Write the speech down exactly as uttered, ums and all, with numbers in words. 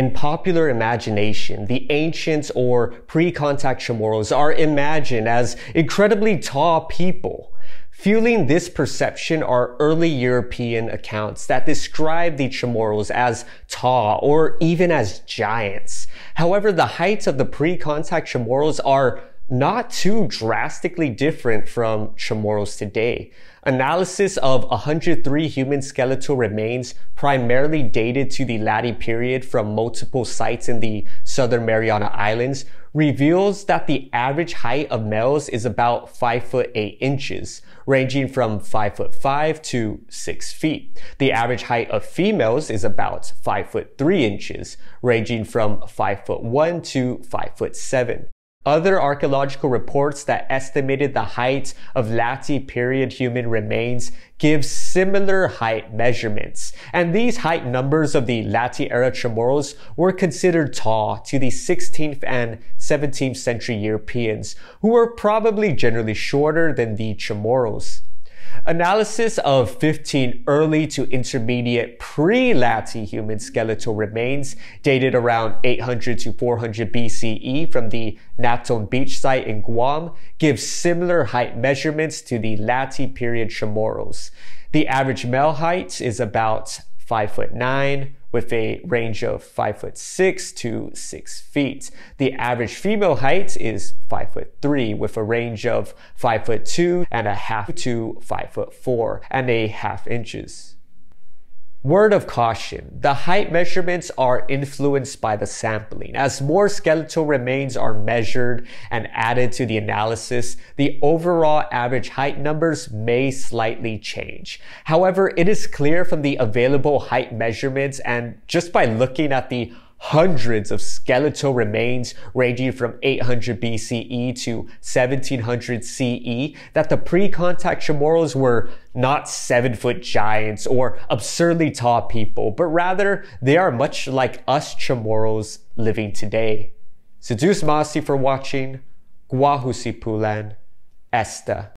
In popular imagination, the ancients or pre-contact Chamorros are imagined as incredibly tall people. Fueling this perception are early European accounts that describe the Chamorros as tall or even as giants. However, the heights of the pre-contact Chamorros are not too drastically different from Chamorros today. Analysis of one hundred three human skeletal remains, primarily dated to the Latte period from multiple sites in the southern Mariana Islands, reveals that the average height of males is about five foot eight inches, ranging from five foot five to six feet. The average height of females is about five foot three inches, ranging from five foot one to five foot seven. Other archaeological reports that estimated the height of Latte period human remains give similar height measurements, and these height numbers of the Latte era Chamorros were considered tall to the sixteenth and seventeenth century Europeans, who were probably generally shorter than the Chamorros. Analysis of fifteen early to intermediate pre-Latte human skeletal remains dated around eight hundred to four hundred B C E from the Naton Beach site in Guam gives similar height measurements to the Latte period Chamorros. The average male height is about five foot nine, with a range of five foot six to six feet. The average female height is five foot three, with a range of five foot two and a half to five foot four and a half inches. Word of caution, the height measurements are influenced by the sampling. As more skeletal remains are measured and added to the analysis, the overall average height numbers may slightly change. However, it is clear from the available height measurements and just by looking at the hundreds of skeletal remains ranging from eight hundred B C E to seventeen hundred C E that the pre-contact Chamorros were not seven-foot giants or absurdly tall people, but rather they are much like us Chamorros living today. Seduce Masi for watching. Guahusipulan. Esta.